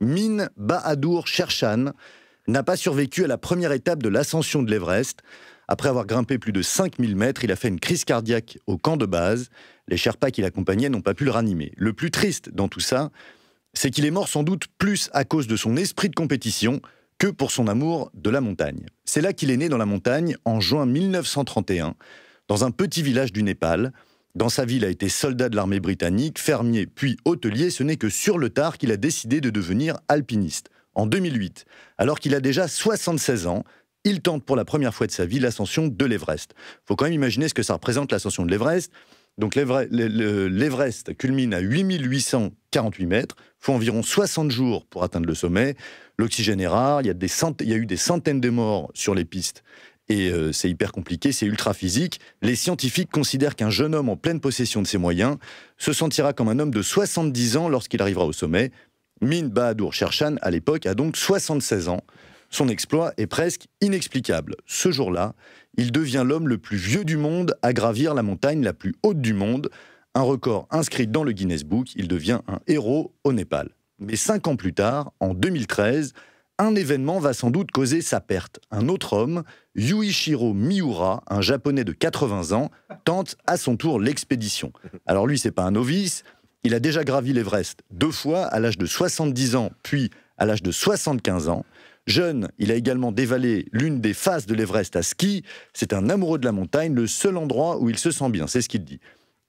Min Bahadur Sherchan n'a pas survécu à la première étape de l'ascension de l'Everest. Après avoir grimpé plus de 5000 mètres, il a fait une crise cardiaque au camp de base. Les Sherpas qui l'accompagnaient n'ont pas pu le ranimer. Le plus triste dans tout ça, c'est qu'il est mort sans doute plus à cause de son esprit de compétition que pour son amour de la montagne. C'est là qu'il est né, dans la montagne, en juin 1931, dans un petit village du Népal. Dans sa vie, il a été soldat de l'armée britannique, fermier puis hôtelier. Ce n'est que sur le tard qu'il a décidé de devenir alpiniste. En 2008, alors qu'il a déjà 76 ans, il tente pour la première fois de sa vie l'ascension de l'Everest. Il faut quand même imaginer ce que ça représente, l'ascension de l'Everest. Donc l'Everest culmine à 8848 mètres, il faut environ 60 jours pour atteindre le sommet. L'oxygène est rare, il y a eu des centaines de morts sur les pistes. Et c'est hyper compliqué, c'est ultra physique. Les scientifiques considèrent qu'un jeune homme en pleine possession de ses moyens se sentira comme un homme de 70 ans lorsqu'il arrivera au sommet. Min Bahadur Sherchan, à l'époque, a donc 76 ans. Son exploit est presque inexplicable. Ce jour-là, il devient l'homme le plus vieux du monde à gravir la montagne la plus haute du monde. Un record inscrit dans le Guinness Book, il devient un héros au Népal. Mais 5 ans plus tard, en 2013, un événement va sans doute causer sa perte. Un autre homme, Yuichiro Miura, un Japonais de 80 ans, tente à son tour l'expédition. Alors lui, c'est pas un novice, il a déjà gravi l'Everest 2 fois, à l'âge de 70 ans, puis à l'âge de 75 ans. Jeune, il a également dévalé l'une des faces de l'Everest à ski. C'est un amoureux de la montagne, le seul endroit où il se sent bien, c'est ce qu'il dit.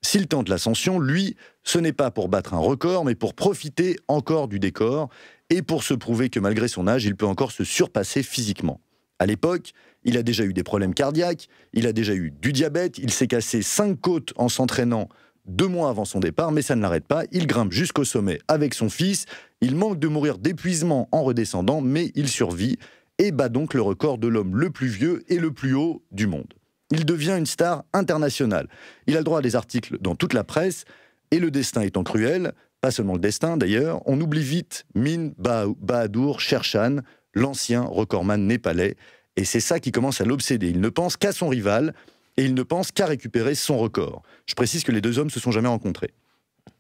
S'il tente l'ascension, lui, ce n'est pas pour battre un record, mais pour profiter encore du décor et pour se prouver que malgré son âge, il peut encore se surpasser physiquement. À l'époque, il a déjà eu des problèmes cardiaques, il a déjà eu du diabète, il s'est cassé 5 côtes en s'entraînant 2 mois avant son départ, mais ça ne l'arrête pas. Il grimpe jusqu'au sommet avec son fils, il manque de mourir d'épuisement en redescendant, mais il survit et bat donc le record de l'homme le plus vieux et le plus haut du monde. Il devient une star internationale. Il a le droit à des articles dans toute la presse, et le destin étant cruel, pas seulement le destin d'ailleurs, on oublie vite Min Bahadur Sherchan, l'ancien recordman népalais, et c'est ça qui commence à l'obséder. Il ne pense qu'à son rival, et il ne pense qu'à récupérer son record. Je précise que les 2 hommes se sont jamais rencontrés.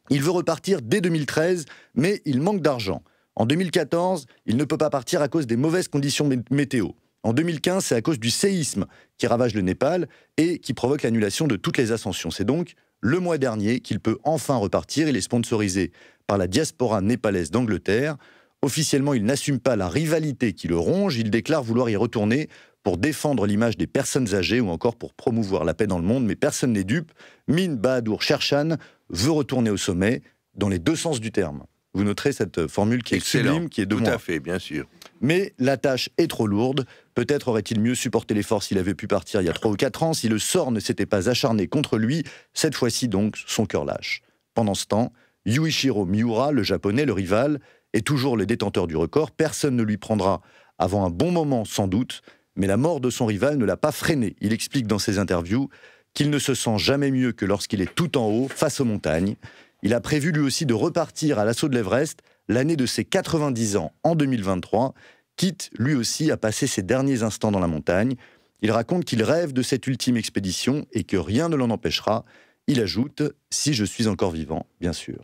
Il veut repartir dès 2013, mais il manque d'argent. En 2014, il ne peut pas partir à cause des mauvaises conditions météo. En 2015, c'est à cause du séisme qui ravage le Népal et qui provoque l'annulation de toutes les ascensions. C'est donc le mois dernier qu'il peut enfin repartir. Il est sponsorisé par la diaspora népalaise d'Angleterre. Officiellement, il n'assume pas la rivalité qui le ronge. Il déclare vouloir y retourner pour défendre l'image des personnes âgées ou encore pour promouvoir la paix dans le monde. Mais personne n'est dupe. Min Bahadur Sherchan veut retourner au sommet dans les 2 sens du terme. Vous noterez cette formule qui est sublime, qui est de moi. Tout à fait, bien sûr. Mais la tâche est trop lourde. Peut-être aurait-il mieux supporté l'effort s'il avait pu partir il y a 3 ou 4 ans, si le sort ne s'était pas acharné contre lui. Cette fois-ci, donc, son cœur lâche. Pendant ce temps, Yuichiro Miura, le Japonais, le rival, est toujours le détenteur du record. Personne ne lui prendra avant un bon moment, sans doute. Mais la mort de son rival ne l'a pas freiné. Il explique dans ses interviews qu'il ne se sent jamais mieux que lorsqu'il est tout en haut, face aux montagnes. Il a prévu lui aussi de repartir à l'assaut de l'Everest l'année de ses 90 ans, en 2023, quitte lui aussi à passer ses derniers instants dans la montagne. Il raconte qu'il rêve de cette ultime expédition et que rien ne l'en empêchera. Il ajoute « si je suis encore vivant, bien sûr ».